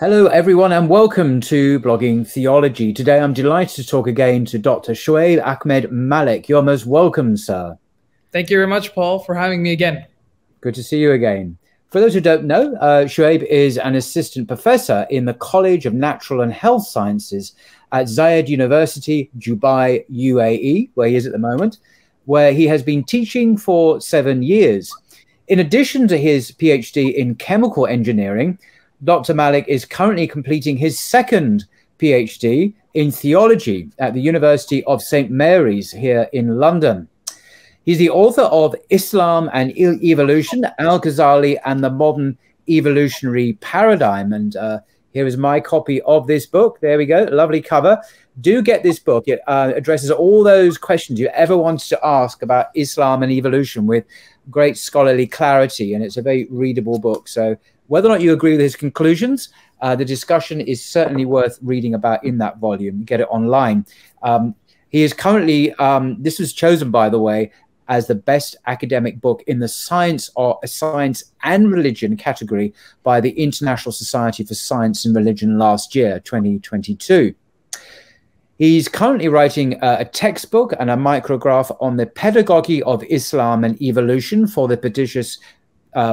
Hello everyone and welcome to Blogging Theology. Today I'm delighted to talk again to Dr. Shoaib Ahmed Malik. You're most welcome, sir. Thank you very much, Paul, for having me again. Good to see you again. For those who don't know, Shoaib is an assistant professor in the College of Natural and Health Sciences at Zayed University, Dubai, UAE, where he is at the moment, where he has been teaching for 7 years. In addition to his PhD in chemical engineering, Dr. Malik is currently completing his second PhD in theology at the University of St. Mary's here in London. He's the author of Islam and Il Evolution, Al-Ghazali and the Modern Evolutionary Paradigm. And here is my copy of this book. There we go. Lovely cover. Do get this book. It addresses all those questions you ever wanted to ask about Islam and evolution with great scholarly clarity. And it's a very readable book. So whether or not you agree with his conclusions, the discussion is certainly worth reading about in that volume. Get it online. He is currently, this was chosen, by the way, as the best academic book in the science and religion category by the International Society for Science and Religion last year, 2022. He's currently writing a textbook and a micrograph on the pedagogy of Islam and evolution for the prestigious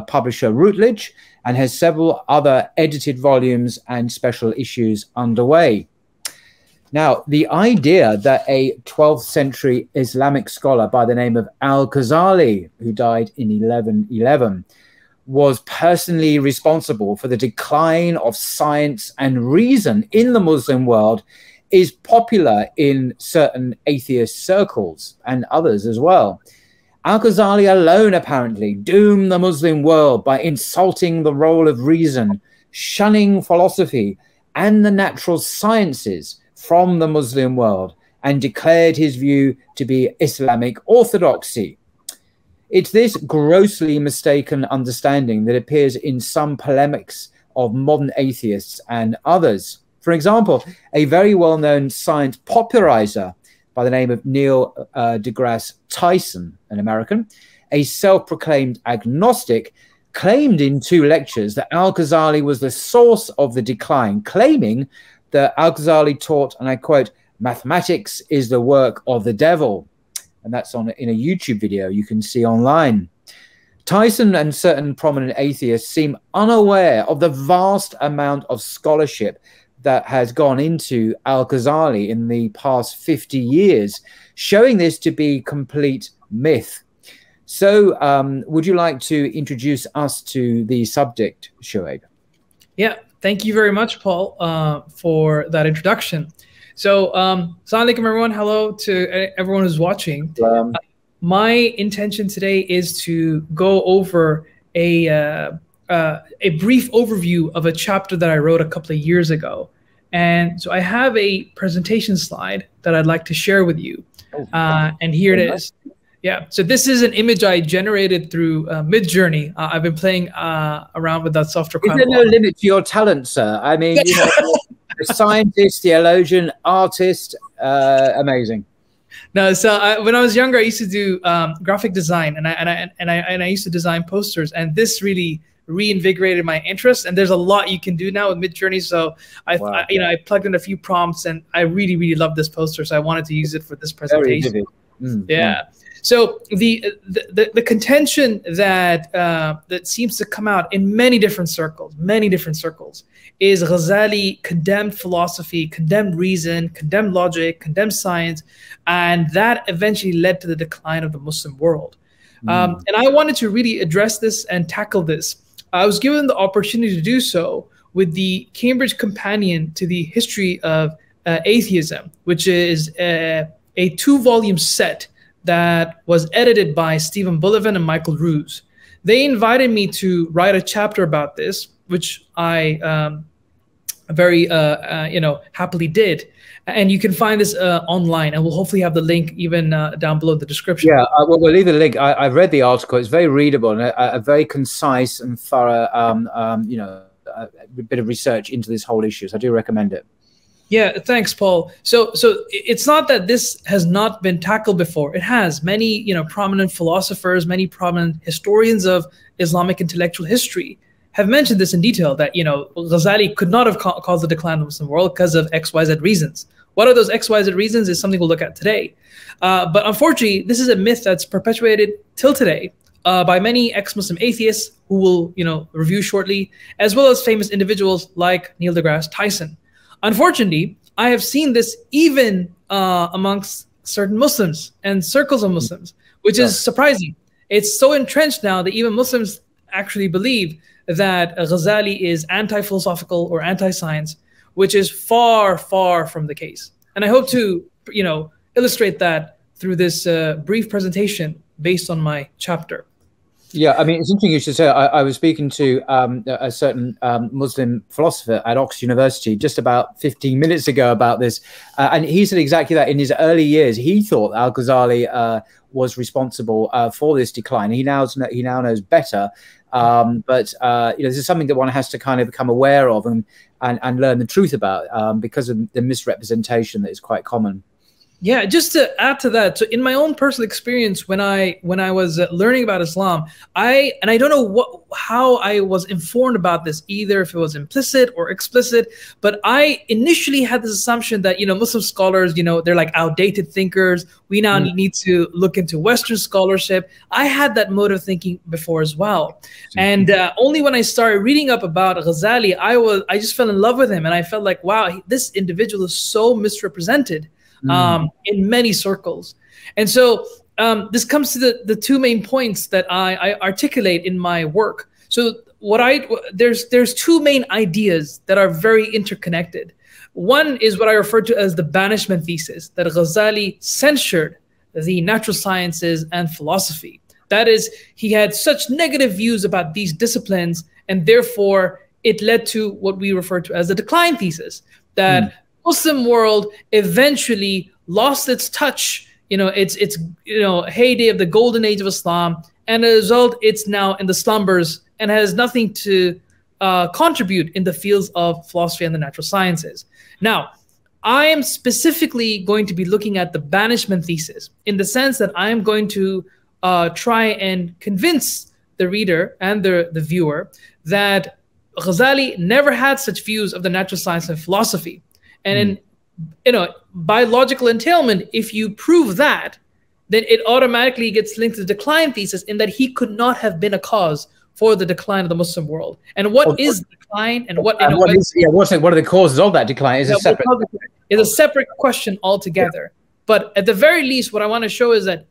publisher Routledge, and has several other edited volumes and special issues underway. Now, the idea that a 12th century Islamic scholar by the name of Al-Ghazali, who died in 1111, was personally responsible for the decline of science and reason in the Muslim world is popular in certain atheist circles and others as well. Al-Ghazali alone apparently doomed the Muslim world by insulting the role of reason, shunning philosophy and the natural sciences from the Muslim world, and declared his view to be Islamic orthodoxy. It's this grossly mistaken understanding that appears in some polemics of modern atheists and others. For example, a very well-known science popularizer by the name of Neil deGrasse Tyson, an American, a self-proclaimed agnostic, claimed in 2 lectures that Al-Ghazali was the source of the decline, claiming that Al-Ghazali taught, and I quote, "mathematics is the work of the devil." And that's in a YouTube video you can see online. Tyson and certain prominent atheists seem unaware of the vast amount of scholarship that has gone into Al-Ghazali in the past 50 years, showing this to be complete myth. So would you like to introduce us to the subject, Shoaib? Yeah, thank you very much, Paul, for that introduction. So, Assalamu alaikum, everyone. Hello to everyone who's watching. My intention today is to go over a brief overview of a chapter that I wrote a couple of years ago. And so I have a presentation slide that I'd like to share with you. And here it is. Yeah, so this is an image I generated through Midjourney. I've been playing around with that software. Is there no limit to your talent, sir? I mean, you know, a scientist, theologian, artist, amazing. No, so when I was younger, I used to do graphic design, and I used to design posters, and this really reinvigorated my interest. And there's a lot you can do now with Midjourney. So I plugged in a few prompts, and I really loved this poster, so I wanted to use it for this presentation. Yeah. So the contention that that seems to come out in many different circles, is Ghazali condemned philosophy, condemned reason, condemned logic, condemned science, and that eventually led to the decline of the Muslim world. And I wanted to really address this and tackle this. I was given the opportunity to do so with the Cambridge Companion to the History of Atheism, which is a 2-volume set that was edited by Stephen Bullivant and Michael Ruse. They invited me to write a chapter about this, which I very happily did. And you can find this online, and we'll hopefully have the link even down below the description. Yeah, we'll leave the link. I've read the article. It's very readable and a very concise and thorough, a bit of research into this whole issue. So I do recommend it. Yeah, thanks, Paul. So it's not that this has not been tackled before. It has. Many, prominent philosophers, many prominent historians of Islamic intellectual history have mentioned this in detail, that, you know, Ghazali could not have caused the decline of the Muslim world because of XYZ reasons. What are those XYZ reasons is something we'll look at today. But unfortunately, this is a myth that's perpetuated till today by many ex-Muslim atheists who will, you know, review shortly, as well as famous individuals like Neil deGrasse Tyson. Unfortunately, I have seen this even amongst certain Muslims and circles of Muslims, which is surprising. It's so entrenched now that even Muslims actually believe that Ghazali is anti-philosophical or anti-science, which is far, far from the case. And I hope to, you know, illustrate that through this brief presentation based on my chapter. Yeah, I mean, it's interesting you should say. I was speaking to a certain Muslim philosopher at Oxford University just about 15 minutes ago about this, and he said exactly that. In his early years, he thought Al-Ghazali was responsible for this decline. He now knows better, but you know, this is something that one has to kind of become aware of and learn the truth about because of the misrepresentation that is quite common. Yeah, just to add to that, so in my own personal experience, when I was learning about Islam, I don't know how I was informed about this, either if it was implicit or explicit, but I initially had this assumption that, you know, Muslim scholars, you know, they're like outdated thinkers. We now need to look into Western scholarship. I had that mode of thinking before as well, and only when I started reading up about Ghazali, I just fell in love with him, and I felt like, wow, this individual is so misrepresented in many circles. And so this comes to the two main points that I articulate in my work. So there's two main ideas that are very interconnected. One is what I refer to as the banishment thesis, that Ghazali censured the natural sciences and philosophy. That is, he had such negative views about these disciplines, and therefore it led to what we refer to as the decline thesis, that Muslim world eventually lost its touch, you know, its you know, heyday of the golden age of Islam, and as a result, it's now in the slumbers and has nothing to contribute in the fields of philosophy and the natural sciences. Now, I am specifically going to be looking at the banishment thesis, in the sense that I am going to try and convince the reader and the viewer that Ghazali never had such views of the natural science and philosophy. And you know, by logical entailment, if you prove that, then it automatically gets linked to the decline thesis, in that he could not have been a cause for the decline of the Muslim world. And what is the decline, and what are the causes of that decline? It's a separate question altogether. Yeah. But at the very least, what I want to show is that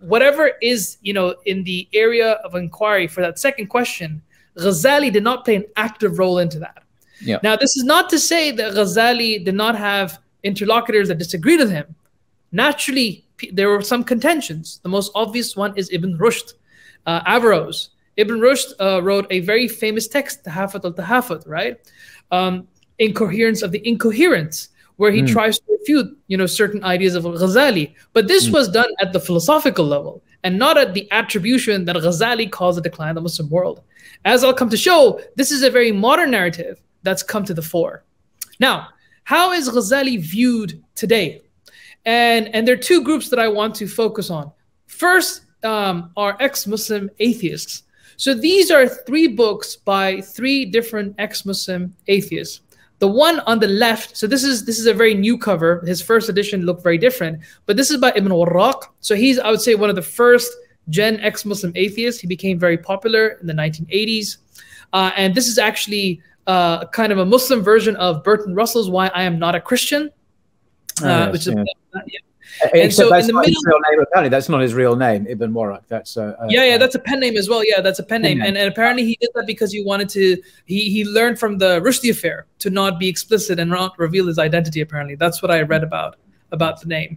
whatever is, you know, in the area of inquiry for that second question, Ghazali did not play an active role into that. Yeah. Now, this is not to say that Ghazali did not have interlocutors that disagreed with him. Naturally, there were some contentions. The most obvious one is Ibn Rushd, Averroes. Ibn Rushd wrote a very famous text, Tahafut al-Tahafut, right? Incoherence of the Incoherence, where he tries to refute, you know, certain ideas of Ghazali. But this was done at the philosophical level, and not at the attribution that Ghazali caused the decline of the Muslim world. As I'll come to show, this is a very modern narrative that's come to the fore. Now, how is Ghazali viewed today? And there are two groups that I want to focus on. First are ex-Muslim atheists. So these are three books by three different ex-Muslim atheists. The one on the left, so this is a very new cover. His first edition looked very different, but this is by Ibn Warraq. So he's, I would say, one of the first gen ex-Muslim atheists. He became very popular in the 1980s. And this is actually kind of a Muslim version of Bertrand Russell's Why I Am Not a Christian, which is apparently that's not his real name, Ibn Warraq. That's that's a pen name as well. Yeah, that's a pen name, and apparently he did that because he wanted to. He learned from the Rushdie affair to not be explicit and not reveal his identity. Apparently, that's what I read about the name.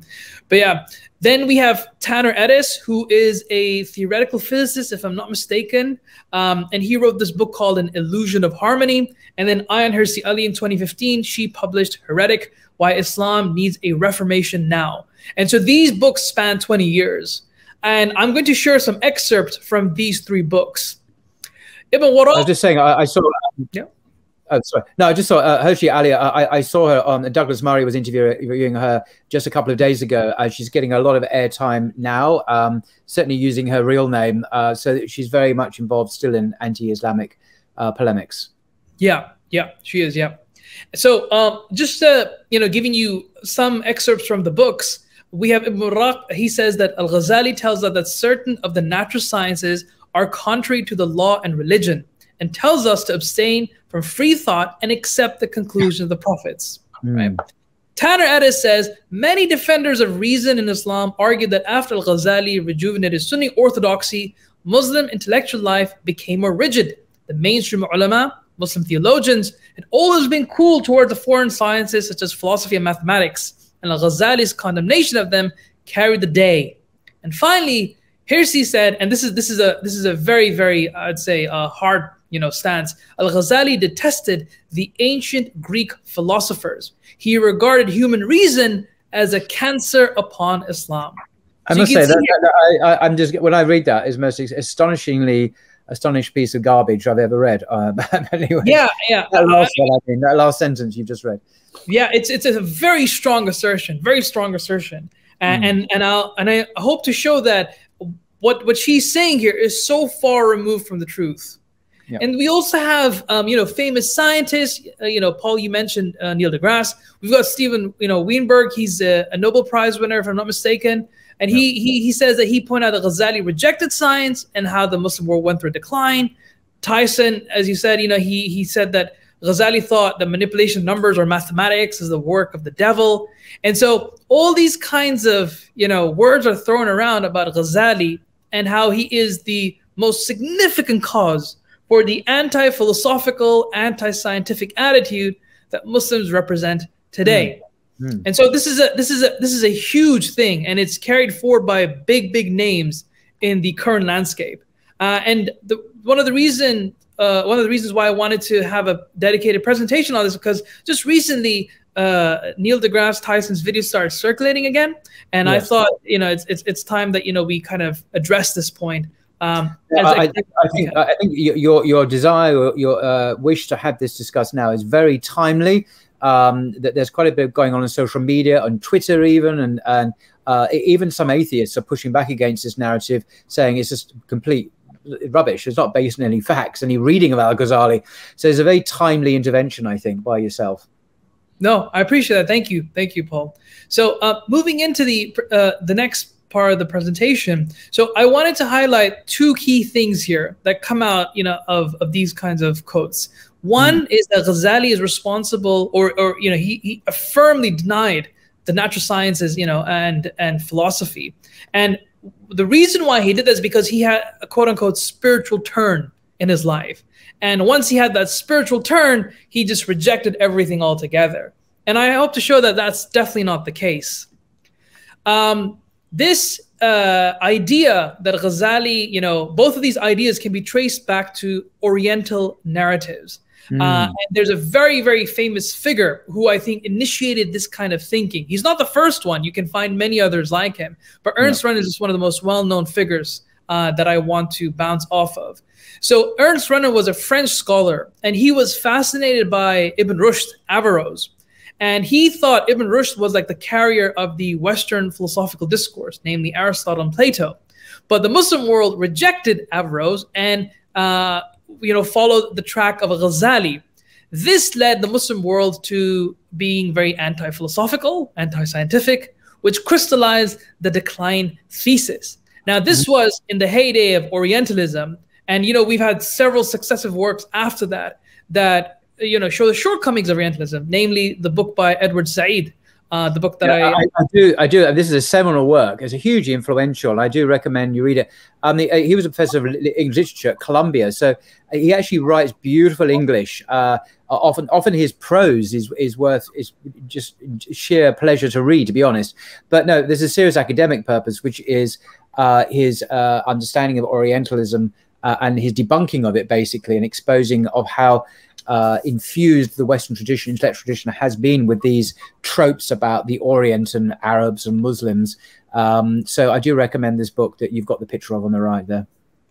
But yeah, then we have Taner Edis, who is a theoretical physicist, if I'm not mistaken, and he wrote this book called An Illusion of Harmony. And then Ayaan Hirsi Ali in 2015, she published Heretic: Why Islam Needs a Reformation Now. And so these books span 20 years. And I'm going to share some excerpts from these three books. Ibn Warraq, I was just saying, I saw... Yeah. Oh, sorry. No, I just saw Hirsi Ali. I saw her on Douglas Murray was interviewing her just a couple of days ago. She's getting a lot of airtime now, certainly using her real name. So she's very much involved still in anti-Islamic polemics. Yeah, yeah, she is, yeah. So just, you know, giving you some excerpts from the books, we have Ibn Warraq. He says that Al-Ghazali tells us that certain of the natural sciences are contrary to the law and religion, and tells us to abstain from free thought and accept the conclusion of the prophets. Right? Taner Edis says, many defenders of reason in Islam argue that after Al-Ghazali rejuvenated Sunni orthodoxy, Muslim intellectual life became more rigid. The mainstream ulama, Muslim theologians, had always been cool toward the foreign sciences such as philosophy and mathematics, and Al-Ghazali's condemnation of them carried the day. And finally, Hirsi said, and this is a very, very, I'd say, hard, you know, stance. Al-Ghazali detested the ancient Greek philosophers. He regarded human reason as a cancer upon Islam. I must say that I'm just, when I read that, is most astonishing piece of garbage I've ever read. Anyway, yeah, yeah. That last sentence you've just read. Yeah, it's a very strong assertion, and I hope to show that what she's saying here is so far removed from the truth. Yeah. And we also have, you know, famous scientists. You know, Paul, you mentioned Neil deGrasse. We've got Stephen, you know, Weinberg. He's a Nobel Prize winner, if I'm not mistaken. And he says that he pointed out that Ghazali rejected science and how the Muslim world went through a decline. Tyson, as you said, you know, he said that Ghazali thought that manipulation of numbers or mathematics is the work of the devil. And so all these kinds of, you know, words are thrown around about Ghazali and how he is the most significant cause for the anti-philosophical, anti-scientific attitude that Muslims represent today. And so this is a huge thing, and it's carried forward by big names in the current landscape. And one of the reasons why I wanted to have a dedicated presentation on this is because just recently Neil deGrasse Tyson's video started circulating again, and I thought, you know, it's time that, you know, we kind of address this point. I think your desire, your wish to have this discussed now is very timely. That there's quite a bit going on social media, on Twitter even, and even some atheists are pushing back against this narrative, saying it's just complete rubbish. It's not based on any facts, any reading of Al-Ghazali. So it's a very timely intervention, I think, by yourself. No, I appreciate that. Thank you. Thank you, Paul. So moving into the next part of the presentation. So I wanted to highlight two key things here that come out, you know, of these kinds of quotes. One is that Ghazali is responsible, or you know, he firmly denied the natural sciences, you know, and philosophy. And the reason why he did this is because he had a quote unquote spiritual turn in his life. And once he had that spiritual turn, he just rejected everything altogether. And I hope to show that that's definitely not the case. This idea that Ghazali, you know, both of these ideas can be traced back to Oriental narratives. And there's a very, very famous figure who I think initiated this kind of thinking. He's not the first one. You can find many others like him. But Ernest Renan is just one of the most well-known figures that I want to bounce off of. So Ernest Renan was a French scholar, and he was fascinated by Ibn Rushd, Averroes. And he thought Ibn Rushd was like the carrier of the Western philosophical discourse, namely Aristotle and Plato. But the Muslim world rejected Averroes and you know, followed the track of Ghazali. This led the Muslim world to being very anti-philosophical, anti-scientific, which crystallized the decline thesis. Now, this was in the heyday of Orientalism, and you know, we've had several successive works after that that, you know, show the shortcomings of Orientalism, namely the book by Edward Said, the book that I do. This is a seminal work. It's a hugely influential. I do recommend you read it. He was a professor of English literature at Columbia, so he actually writes beautiful English. Often his prose is just sheer pleasure to read, to be honest. But no, there's a serious academic purpose, which is his understanding of Orientalism and his debunking of it, basically, and exposing of how infused the Western tradition, intellectual tradition, has been with these tropes about the Orient and Arabs and Muslims. So I do recommend this book that you've got the picture of on the right there.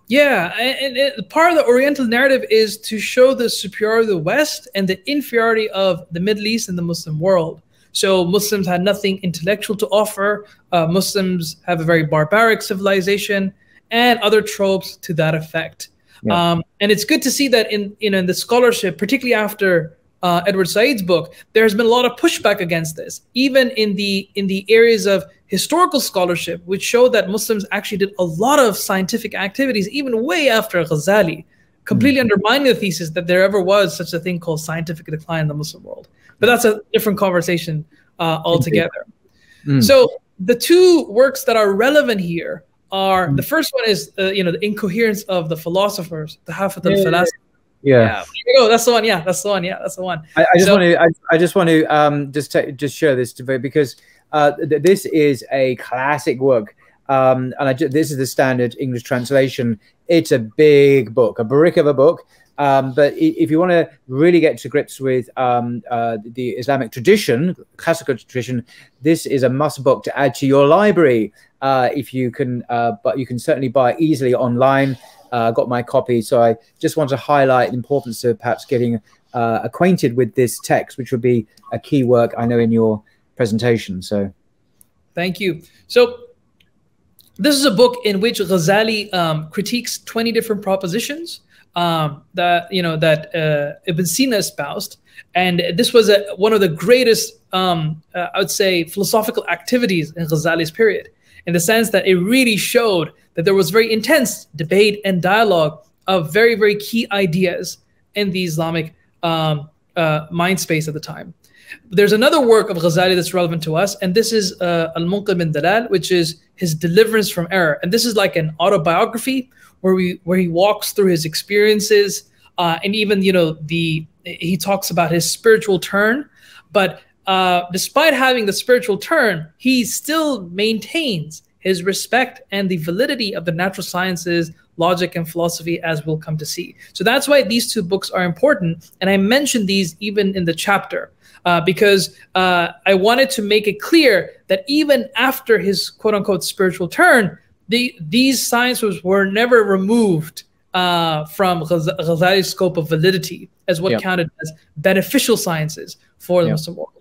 Yeah, and part of the Oriental narrative is to show the superiority of the West and the inferiority of the Middle East and the Muslim world. So Muslims had nothing intellectual to offer. Muslims have a very barbaric civilization and other tropes to that effect. Yeah. And it's good to see that in the scholarship, particularly after Edward Said's book, there has been a lot of pushback against this, even in the areas of historical scholarship, which show that Muslims actually did a lot of scientific activities, even way after Ghazali, completely undermining the thesis that there ever was such a thing called scientific decline in the Muslim world. But that's a different conversation altogether. Mm. So the two works that are relevant here are, the first one is, the incoherence of the philosophers, Tahafut al-Falasifa. Yeah. There you go. That's the one. Yeah, that's the one. Yeah, that's the one. I just want to show this today because this is a classic work. This is the standard English translation. It's a big book, a brick of a book. But if you want to really get to grips with the Islamic tradition, classical tradition, this is a must book to add to your library. If you can, but you can certainly buy easily online. Got my copy, so I just want to highlight the importance of perhaps getting acquainted with this text, which would be a key work, I know, in your presentation. So, thank you. So, this is a book in which Ghazali critiques 20 different propositions that Ibn Sina espoused, and this was one of the greatest, I would say, philosophical activities in Ghazali's period, in the sense that it really showed that there was very intense debate and dialogue of very, very key ideas in the Islamic mind space at the time. There's another work of Ghazali that's relevant to us, and this is Al-Munqidh min al-Dalal, which is his deliverance from error. And this is like an autobiography where he walks through his experiences and even, he talks about his spiritual turn. But despite having the spiritual turn, he still maintains his respect and the validity of the natural sciences, logic, and philosophy, as we'll come to see. So that's why these two books are important. And I mentioned these even in the chapter because I wanted to make it clear that even after his quote unquote spiritual turn, these sciences were never removed from Ghazali's scope of validity as what counted as beneficial sciences for the Muslim world.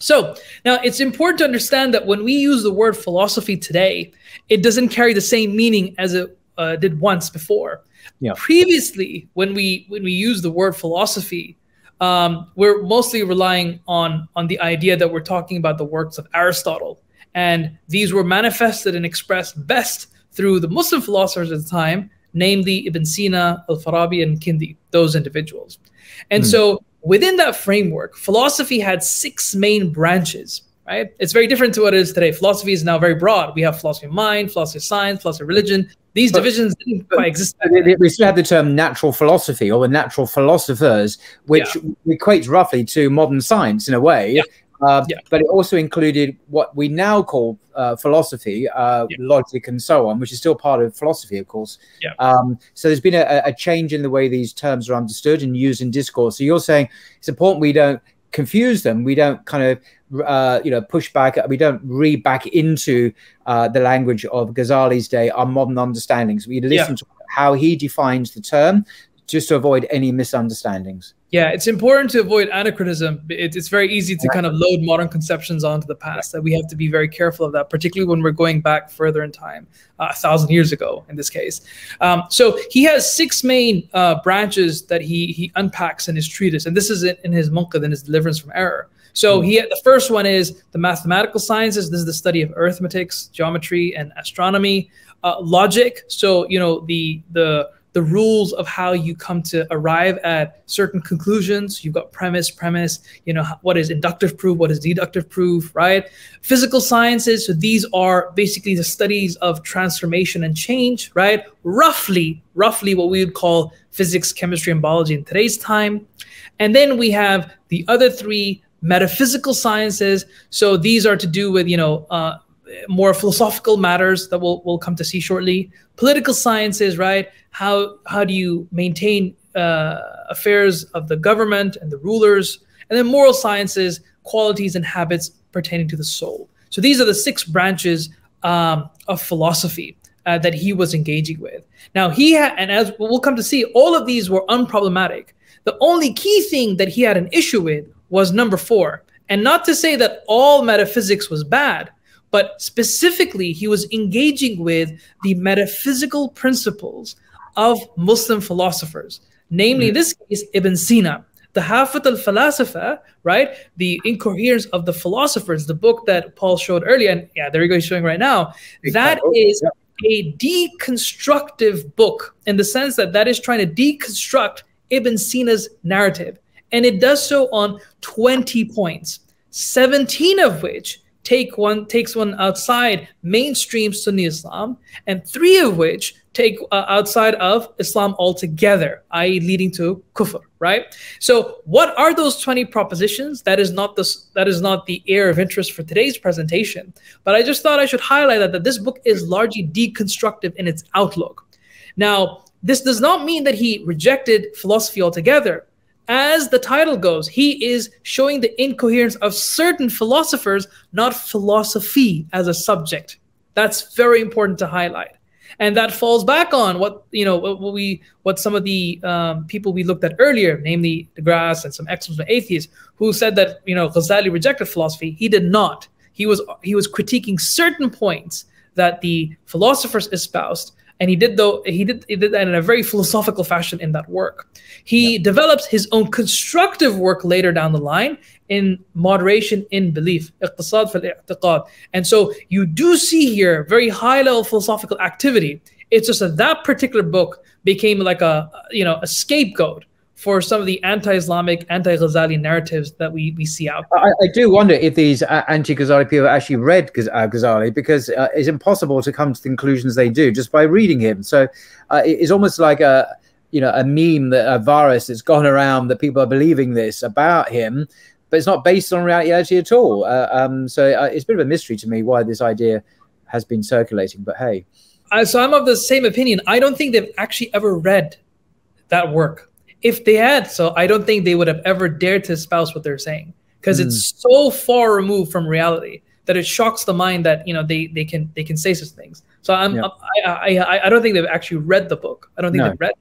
So now it's important to understand that when we use the word philosophy today, it doesn't carry the same meaning as it did once before. Yeah. Previously, when we use the word philosophy, we're mostly relying on the idea that we're talking about the works of Aristotle, and these were manifested and expressed best through the Muslim philosophers at the time, namely Ibn Sina, Al-Farabi, and Kindi, those individuals. And so within that framework, philosophy had 6 main branches, right? It's very different to what it is today. Philosophy is now very broad. We have philosophy of mind, philosophy of science, philosophy of religion. These divisions didn't quite exist. We still have the term natural philosophy or the natural philosophers, which equates roughly to modern science in a way. Yeah. But it also included what we now call philosophy, logic and so on, which is still part of philosophy, of course. Yeah. So there's been a change in the way these terms are understood and used in discourse. So you're saying it's important we don't confuse them. We don't kind of, push back. We don't read back into the language of Ghazali's day, our modern understandings. We listen to how he defines the term, just to avoid any misunderstandings. Yeah, it's important to avoid anachronism. It's very easy to kind of load modern conceptions onto the past, that we have to be very careful of that, particularly when we're going back further in time, 1,000 years ago in this case. So he has 6 main branches that he unpacks in his treatise, and this is in his Munqidh, in his deliverance from error. So the first one is the mathematical sciences. This is the study of arithmetics, geometry, and astronomy. Logic, so the rules of how you come to arrive at certain conclusions. You've got premise, what is inductive proof, what is deductive proof, right? Physical sciences, so these are basically the studies of transformation and change, right? Roughly what we would call physics, chemistry, and biology in today's time. And then we have the other 3 metaphysical sciences. So these are to do with, more philosophical matters that we'll come to see shortly. Political sciences, right? How do you maintain affairs of the government and the rulers? And then moral sciences, qualities and habits pertaining to the soul. So these are the 6 branches of philosophy that he was engaging with. Now and as we'll come to see, all of these were unproblematic. The only key thing that he had an issue with was number 4. And not to say that all metaphysics was bad, but specifically, he was engaging with the metaphysical principles of Muslim philosophers, namely in this case, Ibn Sina. Tahafut al-Falasifa, right? The Incoherence of the Philosophers, the book that Paul showed earlier, and yeah, there you go, he's showing right now. That is a deconstructive book in the sense that that is trying to deconstruct Ibn Sina's narrative. And it does so on 20 points, 17 of which takes one outside mainstream Sunni Islam, and 3 of which take outside of Islam altogether, i.e. leading to kufr, right? So what are those 20 propositions? That is not the area of interest for today's presentation, but I just thought I should highlight that this book is largely deconstructive in its outlook. Now, this does not mean that he rejected philosophy altogether. As the title goes, he is showing the incoherence of certain philosophers, not philosophy as a subject. That's very important to highlight. And that falls back on what, you know, what some of the people we looked at earlier, namely deGrasse and some experts and atheists, who said that, you know, Ghazali rejected philosophy. He did not. He was critiquing certain points that the philosophers espoused. And he did that in a very philosophical fashion in that work. He develops his own constructive work later down the line in Moderation in Belief, Iqtisad fil I'tiqad. And so you do see here very high-level philosophical activity. It's just that that particular book became like a, you know, a scapegoat for some of the anti-Islamic, anti-Ghazali narratives that we see out there. I do wonder if these anti-Ghazali people actually read Ghazali, because it's impossible to come to the conclusions they do just by reading him. So it's almost like a, you know, a meme, that a virus that's gone around that people are believing this about him, but it's not based on reality at all. So it's a bit of a mystery to me why this idea has been circulating, but hey. So I'm of the same opinion. I don't think they've actually ever read that work. If they had, so I don't think they would have ever dared to espouse what they're saying, because it's so far removed from reality that it shocks the mind that, you know, they can say such things. So I don't think they've actually read the book. I don't think they've read it.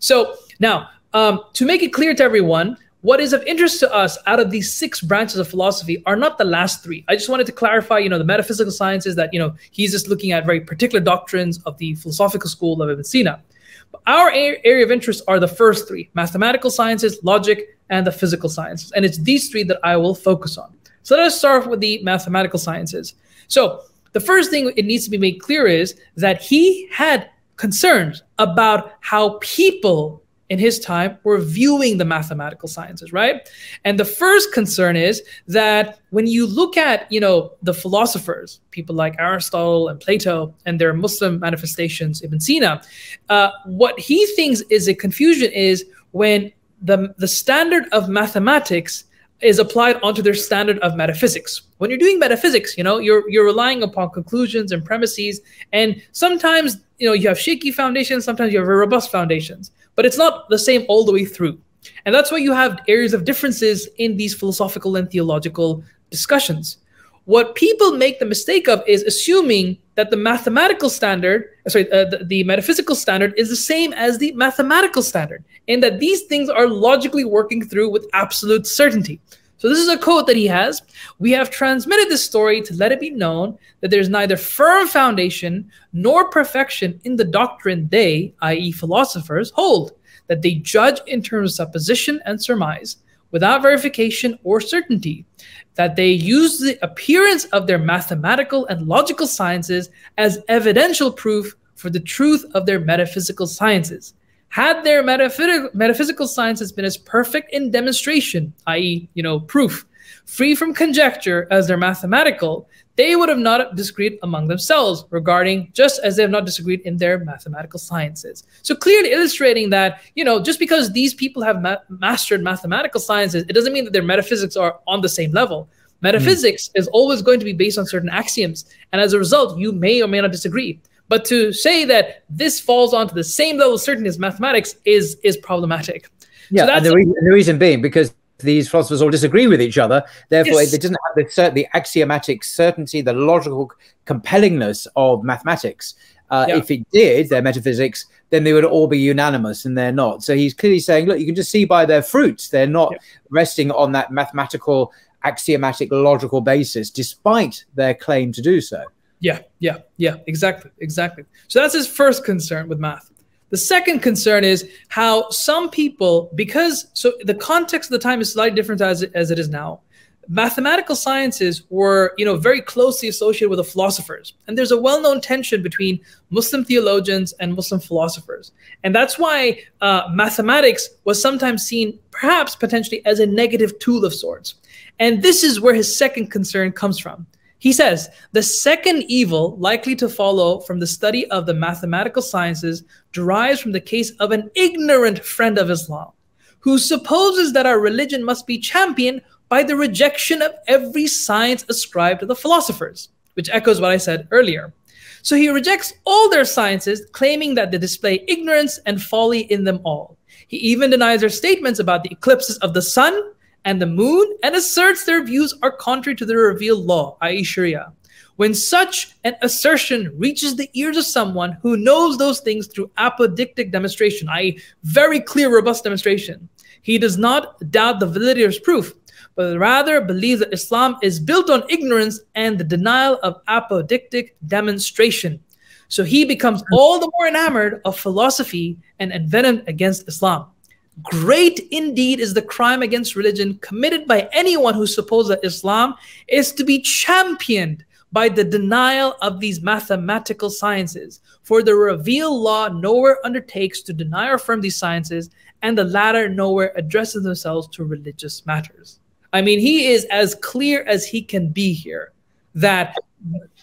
So now, to make it clear to everyone, what is of interest to us out of these 6 branches of philosophy are not the last 3. I just wanted to clarify, you know, the metaphysical sciences that, you know, he's just looking at very particular doctrines of the philosophical school of Ibn Sina. Our area of interest are the first 3, mathematical sciences, logic, and the physical sciences. And it's these 3 that I will focus on. So let us start with the mathematical sciences. So the first thing it needs to be made clear is that he had concerns about how people in his time were viewing the mathematical sciences, right? And the first concern is that when you look at, you know, the philosophers, people like Aristotle and Plato and their Muslim manifestations, Ibn Sina, what he thinks is a confusion is when the standard of mathematics is applied onto their standard of metaphysics. When you're doing metaphysics, you know, you're relying upon conclusions and premises, and sometimes, you know, you have shaky foundations, sometimes you have very robust foundations, but it's not the same all the way through. And that's why you have areas of differences in these philosophical and theological discussions. What people make the mistake of is assuming that the mathematical standard, the metaphysical standard is the same as the mathematical standard, and that these things are logically working through with absolute certainty. So this is a quote that he has. "We have transmitted this story to let it be known that there is neither firm foundation nor perfection in the doctrine they, i.e. philosophers, hold, that they judge in terms of supposition and surmise, without verification or certainty, that they use the appearance of their mathematical and logical sciences as evidential proof for the truth of their metaphysical sciences. Had their metaphysical sciences been as perfect in demonstration, i.e., you know, proof, free from conjecture as their mathematical, they would have not disagreed among themselves regarding, just as they have not disagreed in their mathematical sciences." So clearly illustrating that, you know, just because these people have mastered mathematical sciences, it doesn't mean that their metaphysics are on the same level. Metaphysics is always going to be based on certain axioms, and as a result, you may or may not disagree. But to say that this falls onto the same level of certainty as mathematics is problematic. Yeah, so that's and the reason being because these philosophers all disagree with each other. Therefore, they didn't have the axiomatic certainty, the logical compellingness of mathematics. If it did, their metaphysics, then they would all be unanimous, and they're not. So he's clearly saying, look, you can just see by their fruits, they're not resting on that mathematical, axiomatic, logical basis, despite their claim to do so. Yeah, exactly. So that's his first concern with math. The second concern is how some people, because so the context of the time is slightly different as it is now. Mathematical sciences were, very closely associated with the philosophers. And there's a well-known tension between Muslim theologians and Muslim philosophers. And that's why mathematics was sometimes seen perhaps potentially as a negative tool of sorts. And this is where his second concern comes from. He says, the second evil likely to follow from the study of the mathematical sciences derives from the case of an ignorant friend of Islam, who supposes that our religion must be championed by the rejection of every science ascribed to the philosophers, which echoes what I said earlier. So he rejects all their sciences, claiming that they display ignorance and folly in them all. He even denies their statements about the eclipses of the sun and the moon, and asserts their views are contrary to the revealed law, i.e. Sharia. When such an assertion reaches the ears of someone who knows those things through apodictic demonstration, i.e. very clear, robust demonstration, he does not doubt the validity of his proof, but rather believes that Islam is built on ignorance and the denial of apodictic demonstration. So he becomes all the more enamored of philosophy and envenomed against Islam. Great indeed is the crime against religion committed by anyone who supposes that Islam is to be championed by the denial of these mathematical sciences. For the revealed law nowhere undertakes to deny or affirm these sciences, and the latter nowhere addresses themselves to religious matters. I mean, he is as clear as he can be here that...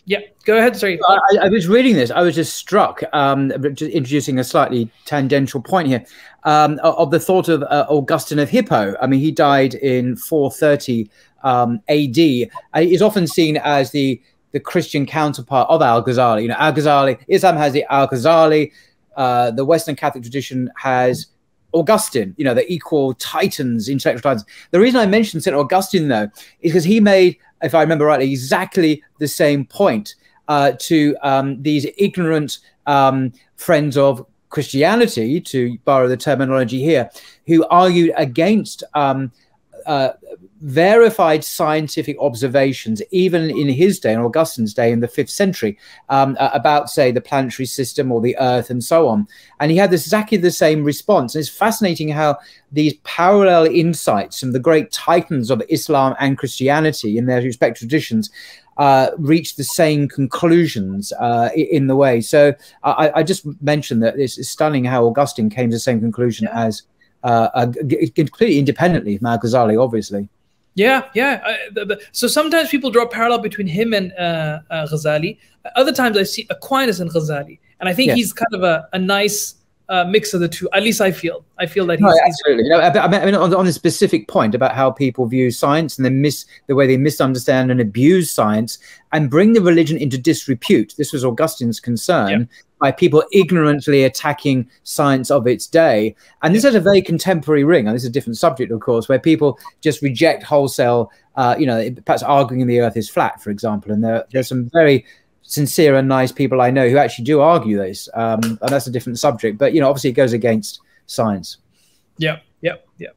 Yeah, go ahead. Sorry. I was reading this. I was just struck, just introducing a slightly tangential point here, of the thought of Augustine of Hippo. I mean, he died in 430 AD. He's often seen as the Christian counterpart of Al-Ghazali. Al-Ghazali, Islam has the Al-Ghazali. The Western Catholic tradition has Augustine, the equal titans, intellectual titans. The reason I mentioned St. Augustine, though, is because he made, if I remember rightly, exactly the same point to these ignorant friends of Christianity, to borrow the terminology here, who argued against verified scientific observations, even in his day, in Augustine's day, in the 5th century, about, say, the planetary system or the earth and so on. And he had exactly the same response. And it's fascinating how these parallel insights from the great titans of Islam and Christianity in their respective traditions reach the same conclusions in the way. So I just mentioned that it's stunning how Augustine came to the same conclusion as completely independently from Al-Ghazali, obviously. Yeah, yeah. So sometimes people draw a parallel between him and Ghazali. Other times I see Aquinas and Ghazali, and I think he's kind of a nice mix of the two. At least I feel. I feel that he's absolutely. I mean, on the specific point about how people view science and the way they misunderstand and abuse science and bring the religion into disrepute. This was Augustine's concern. Yeah. By people ignorantly attacking science of its day. And this has a very contemporary ring, and this is a different subject, of course, where people just reject wholesale, perhaps arguing the earth is flat, for example. And there's some very sincere and nice people I know who actually do argue this, and that's a different subject. But, obviously it goes against science. Yeah, yeah, yeah,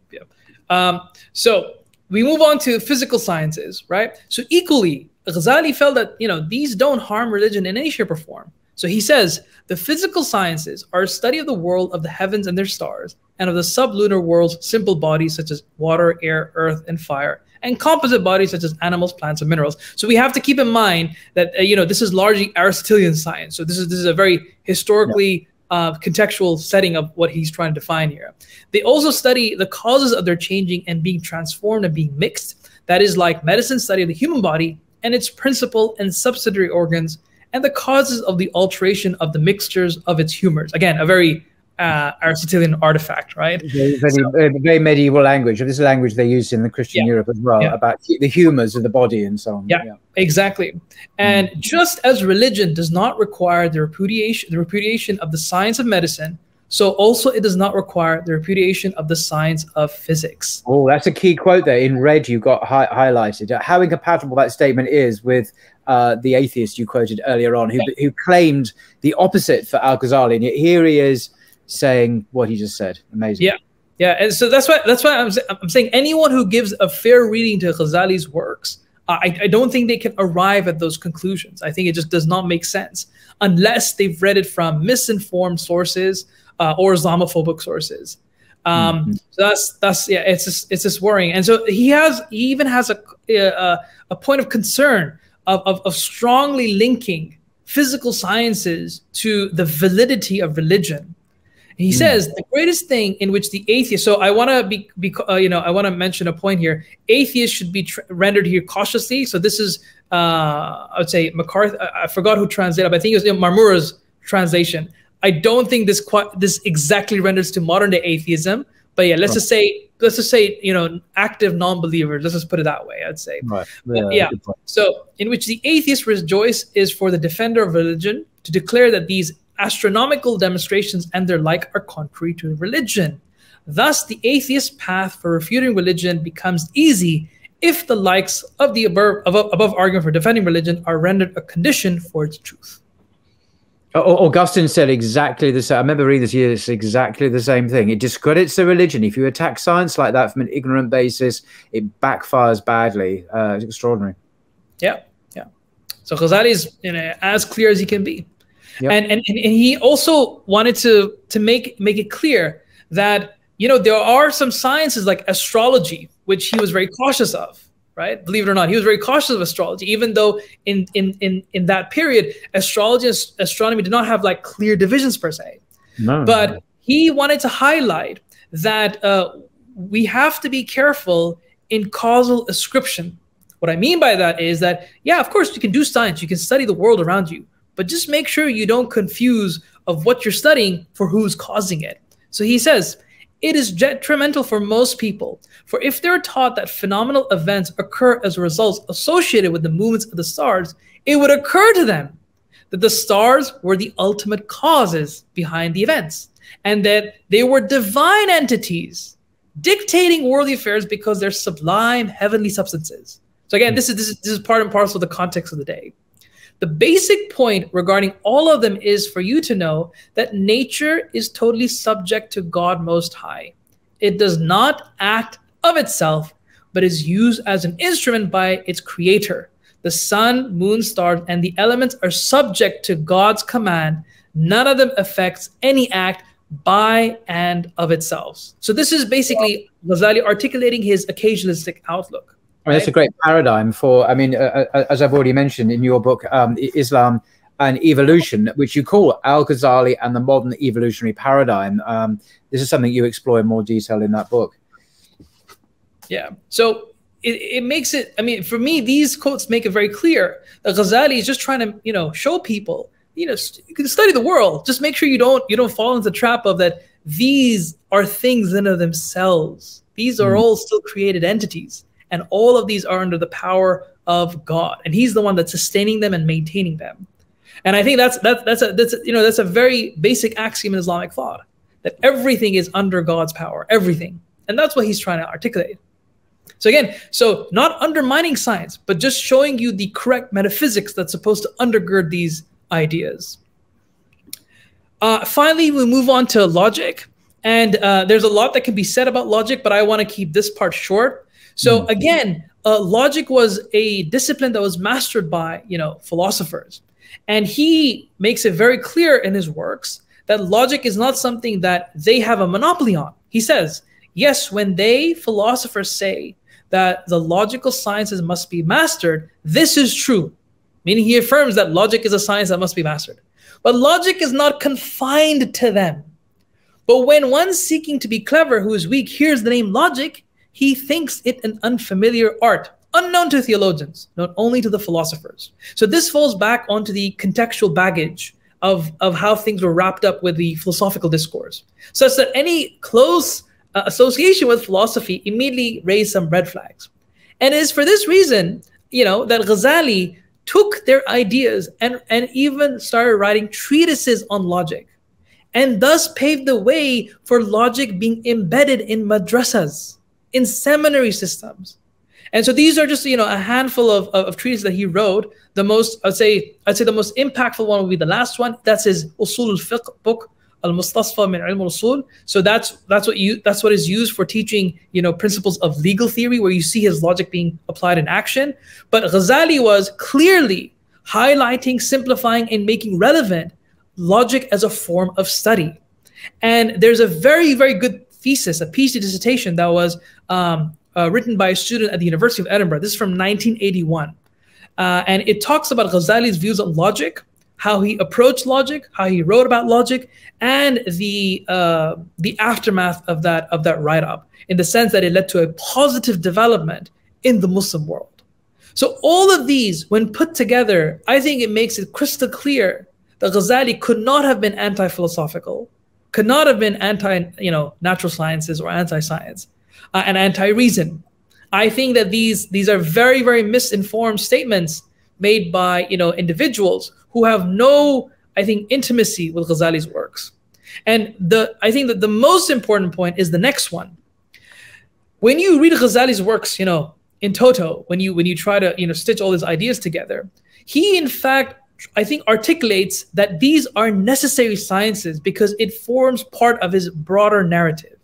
yeah. So we move on to physical sciences, right? So equally, Ghazali felt that, these don't harm religion in any shape or form. So he says, the physical sciences are a study of the world, of the heavens and their stars, and of the sublunar world's simple bodies such as water, air, earth, and fire, and composite bodies such as animals, plants, and minerals. So we have to keep in mind that, this is largely Aristotelian science. So this is a very historically contextual setting of what he's trying to define here. They also study the causes of their changing and being transformed and being mixed. That is like medicine study of the human body and its principal and subsidiary organs, and the causes of the alteration of the mixtures of its humors. Again, a very Aristotelian artifact, right? Very medieval language. This is language they used in the Christian Europe as well, about the humors of the body and so on. Yeah, yeah. Exactly. And just as religion does not require the repudiation of the science of medicine, so also it does not require the repudiation of the science of physics. Oh, that's a key quote there. In red, you got highlighted. How incompatible that statement is with the atheist you quoted earlier on, who claimed the opposite for Al-Ghazali. And yet here he is saying what he just said. Amazing. Yeah, yeah. And so that's why I'm saying anyone who gives a fair reading to Ghazali's works, I don't think they can arrive at those conclusions. I think it just does not make sense unless they've read it from misinformed sources, or Islamophobic sources. So that's yeah, it's just worrying. And so he even has a point of concern of strongly linking physical sciences to the validity of religion. He says the greatest thing in which the atheist. So I want to I want to mention a point here. Atheists should be rendered here cautiously. So this is I would say MacArthur. I forgot who translated, but I think it was Marmura's translation. I don't think this exactly renders to modern day atheism. But yeah, let's just say active non-believers. Let's just put it that way. I'd say. Right. Yeah. So in which the atheist rejoice is for the defender of religion to declare that these astronomical demonstrations and their like are contrary to religion. Thus, the atheist path for refuting religion becomes easy if the likes of the above argument for defending religion are rendered a condition for its truth. Augustine said exactly the same. I remember reading this year, it's exactly the same thing. It discredits the religion. If you attack science like that from an ignorant basis, it backfires badly. It's extraordinary. Yeah, yeah. So Ghazali is as clear as he can be. Yep. And he also wanted to make it clear that there are some sciences like astrology, which he was very cautious of, right? Believe it or not, he was very cautious of astrology, even though in that period, astrology and astronomy did not have like clear divisions per se. No. But he wanted to highlight that we have to be careful in causal ascription. What I mean by that is that, yeah, of course, you can do science, you can study the world around you, but just make sure you don't confuse of what you're studying for who's causing it. So he says, it is detrimental for most people, for if they're taught that phenomenal events occur as results associated with the movements of the stars, it would occur to them that the stars were the ultimate causes behind the events, and that they were divine entities dictating worldly affairs because they're sublime heavenly substances. So again, this is part and parcel of the context of the day. The basic point regarding all of them is for you to know that nature is totally subject to God Most High. It does not act of itself, but is used as an instrument by its creator. The sun, moon, stars, and the elements are subject to God's command. None of them affects any act by and of itself. So this is basically Ghazali articulating his occasionalistic outlook. I mean, that's a great paradigm for, I mean, as I've already mentioned in your book, Islam and Evolution, which you call Al-Ghazali and the Modern Evolutionary Paradigm. This is something you explore in more detail in that book. Yeah. So it makes it, I mean, for me, these quotes make it very clear that Ghazali is just trying to, show people, you can study the world. Just make sure you don't fall into the trap of that these are things in and of themselves. These are all still created entities. And all of these are under the power of God, and He's the one that's sustaining them and maintaining them. And I think that's a very basic axiom in Islamic thought, that everything is under God's power, everything, and that's what He's trying to articulate. So again, so not undermining science, but just showing you the correct metaphysics that's supposed to undergird these ideas. Finally, we move on to logic, and there's a lot that can be said about logic, but I want to keep this part short. So again, logic was a discipline that was mastered by, philosophers. And he makes it very clear in his works that logic is not something that they have a monopoly on. He says, yes, when they philosophers say that the logical sciences must be mastered, this is true. Meaning he affirms that logic is a science that must be mastered. But logic is not confined to them. But when one seeking to be clever who is weak hears the name logic, he thinks it an unfamiliar art, unknown to theologians, not only to the philosophers. So this falls back onto the contextual baggage of how things were wrapped up with the philosophical discourse, such that any close association with philosophy immediately raised some red flags. And it is for this reason, that Ghazali took their ideas and even started writing treatises on logic, and thus paved the way for logic being embedded in madrasas, in seminary systems. And so these are just, a handful of treatises that he wrote. The most, I'd say the most impactful one would be the last one. That's his Usul al-Fiqh book, Al-Mustasfa min Ilm al-Usul. So that's what is used for teaching, principles of legal theory, where you see his logic being applied in action. But Ghazali was clearly highlighting, simplifying, and making relevant logic as a form of study. And there's a very, very good thesis, a PhD dissertation that was written by a student at the University of Edinburgh. This is from 1981. And it talks about Ghazali's views on logic, how he approached logic, how he wrote about logic, and the aftermath of that write-up, in the sense that it led to a positive development in the Muslim world. So all of these, when put together, I think it makes it crystal clear that Ghazali could not have been anti-philosophical, could not have been anti-natural sciences or anti-science, and anti-reason. I think that these are very, very misinformed statements made by individuals who have no, I think, intimacy with Ghazali's works. And I think that the most important point is the next one. When you read Ghazali's works, in toto, when you try to stitch all these ideas together, he in fact, I think, articulates that these are necessary sciences because it forms part of his broader narrative.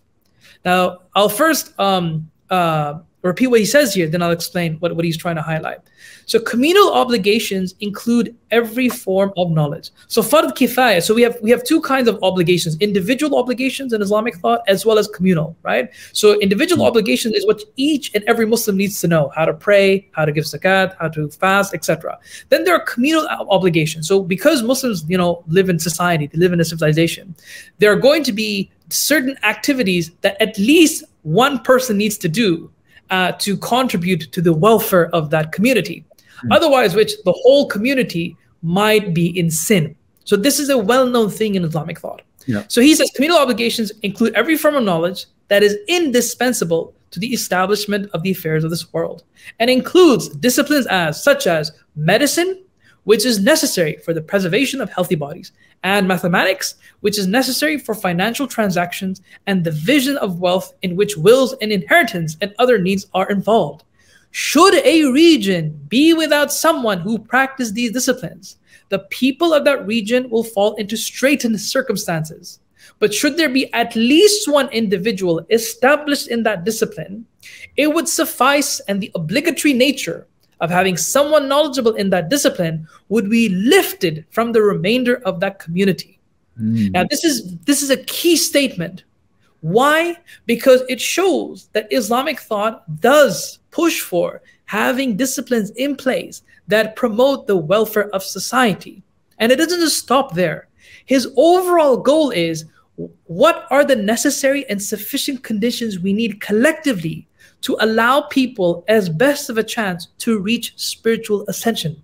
Now, I'll first repeat what he says here, then I'll explain what he's trying to highlight. So communal obligations include every form of knowledge. So fard kifaya, so we have two kinds of obligations: individual obligations in Islamic thought, as well as communal, right? So individual obligation is what each and every Muslim needs to know: how to pray, how to give zakat, how to fast, etc. Then there are communal obligations. So because Muslims, live in society, they live in a civilization, there are going to be certain activities that at least one person needs to do to contribute to the welfare of that community. Otherwise, which the whole community might be in sin. So this is a well-known thing in Islamic thought. Yeah. So he says communal obligations include every form of knowledge that is indispensable to the establishment of the affairs of this world, and includes disciplines such as medicine, which is necessary for the preservation of healthy bodies, and mathematics, which is necessary for financial transactions and the division of wealth, in which wills and inheritance and other needs are involved. Should a region be without someone who practices these disciplines, the people of that region will fall into straitened circumstances. But should there be at least one individual established in that discipline, it would suffice, and the obligatory nature of having someone knowledgeable in that discipline would be lifted from the remainder of that community. Now, this is a key statement. Why? Because it shows that Islamic thought does push for having disciplines in place that promote the welfare of society. And it doesn't just stop there. His overall goal is, what are the necessary and sufficient conditions we need collectively to allow people as best of a chance to reach spiritual ascension?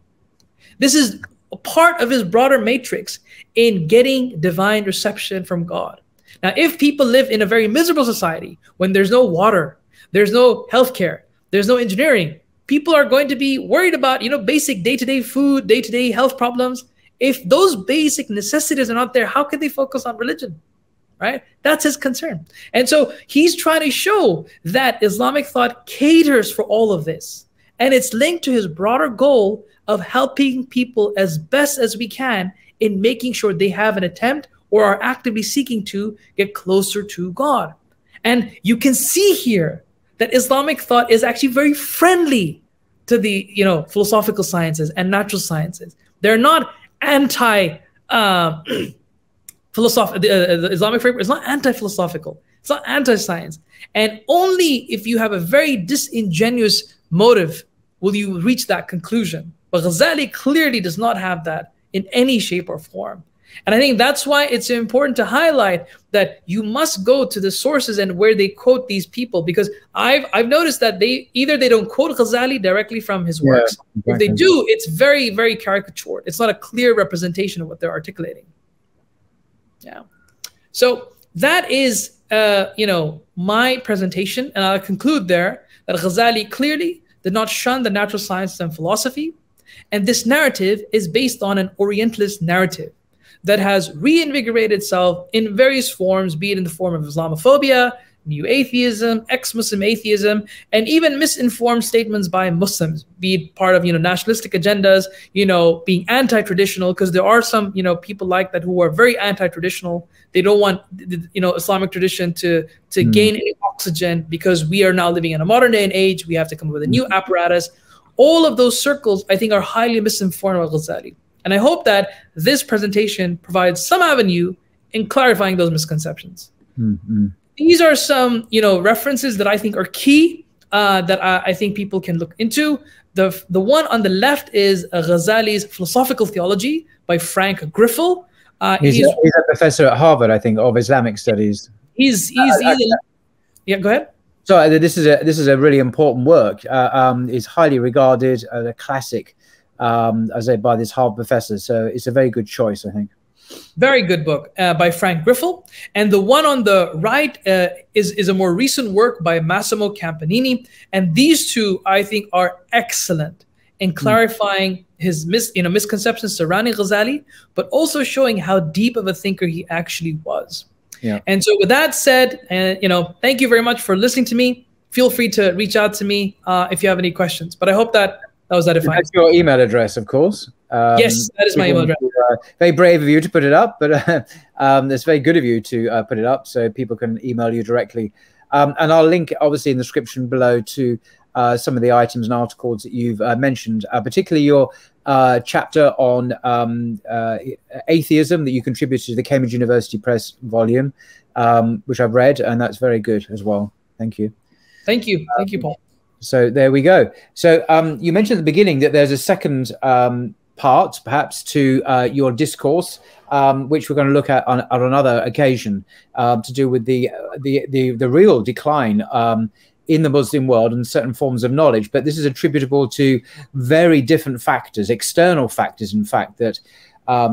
This is a part of his broader matrix in getting divine reception from God. Now, if people live in a very miserable society, when there's no water, there's no healthcare, there's no engineering, people are going to be worried about, basic day-to-day food, day-to-day health problems. If those basic necessities are not there, how can they focus on religion? Right? That's his concern. And so he's trying to show that Islamic thought caters for all of this. And it's linked to his broader goal of helping people as best as we can in making sure they have an attempt or are actively seeking to get closer to God. And you can see here that Islamic thought is actually very friendly to the, philosophical sciences and natural sciences. They're not the Islamic framework is not anti-philosophical. It's not anti-science. And only if you have a very disingenuous motive will you reach that conclusion. But Ghazali clearly does not have that in any shape or form. And I think that's why it's important to highlight that you must go to the sources and where they quote these people, because I've noticed that they don't quote Ghazali directly from his works. Exactly. If they do, it's very, very caricatured. It's not a clear representation of what they're articulating. Yeah. So that is, my presentation. And I'll conclude there that Ghazali clearly did not shun the natural sciences and philosophy. And this narrative is based on an Orientalist narrative that has reinvigorated itself in various forms, be it in the form of Islamophobia, new atheism, ex-Muslim atheism, and even misinformed statements by Muslims, be it part of, nationalistic agendas, being anti-traditional, because there are some, people like that who are very anti-traditional. They don't want, Islamic tradition to gain any oxygen, because we are now living in a modern day and age. We have to come up with a new apparatus. All of those circles, I think, are highly misinformed about Ghazali. And I hope that this presentation provides some avenue in clarifying those misconceptions. Mm-hmm. These are some, references that I think are key, that I think people can look into. The one on the left is Ghazali's Philosophical Theology by Frank Griffel. He's a professor at Harvard, I think, of Islamic studies. Yeah, go ahead. So this is a really important work. It's highly regarded as a classic, as I say, by this Harvard professor. So it's a very good choice, I think. Very good book by Frank Griffel. And the one on the right is a more recent work by Massimo Campanini. And these two, I think, are excellent in clarifying his misconceptions surrounding Ghazali, but also showing how deep of a thinker he actually was. Yeah. And so with that said, thank you very much for listening to me. Feel free to reach out to me if you have any questions. But I hope that was edifying. That's your email address, of course. Yes, that is my email address. Very brave of you to put it up, but it's very good of you to put it up so people can email you directly. And I'll link, obviously, in the description below to some of the items and articles that you've mentioned, particularly your chapter on atheism that you contributed to the Cambridge University Press volume, which I've read, and that's very good as well. Thank you. Thank you. Thank you, Paul. So there we go. So you mentioned at the beginning that there's a second part, perhaps, to your discourse, which we're going to look at on another occasion, to do with the real decline in the Muslim world and certain forms of knowledge. But this is attributable to very different factors, external factors, in fact, that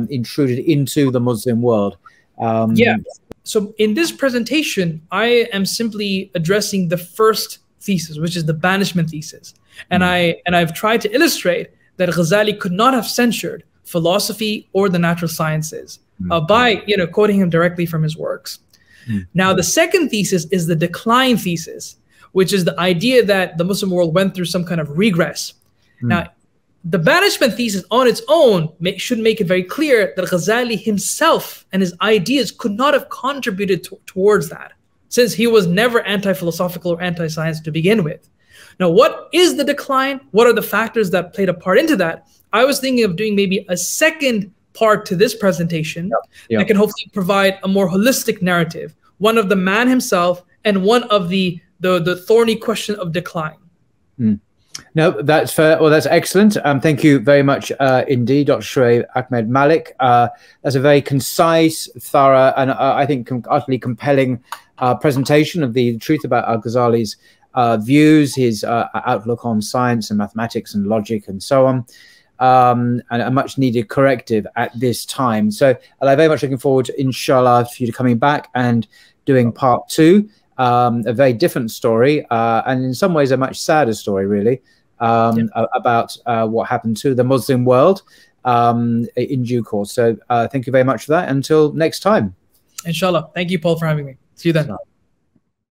intruded into the Muslim world. Yeah. So in this presentation, I am simply addressing the first thesis, which is the banishment thesis. And I've tried to illustrate that Ghazali could not have censured philosophy or the natural sciences by quoting him directly from his works. Now, the second thesis is the decline thesis, which is the idea that the Muslim world went through some kind of regress. Now, the banishment thesis on its own should make it very clear that Ghazali himself and his ideas could not have contributed towards that, since he was never anti-philosophical or anti-science to begin with. Now, what is the decline? What are the factors that played a part into that? I was thinking of doing maybe a second part to this presentation that can hopefully provide a more holistic narrative, one of the man himself and one of the thorny question of decline. No, that's fair. Well, that's excellent. Thank you very much indeed, Dr. Shoaib Ahmed Malik. That's a very concise, thorough, and I think utterly compelling presentation of the truth about Al-Ghazali's views, his outlook on science and mathematics and logic and so on, and a much needed corrective at this time. So I'm very much looking forward to, inshallah, for you to coming back and doing part two, a very different story, and in some ways a much sadder story, really, about what happened to the Muslim world in due course. So thank you very much for that. Until next time. Inshallah. Thank you, Paul, for having me. See you then.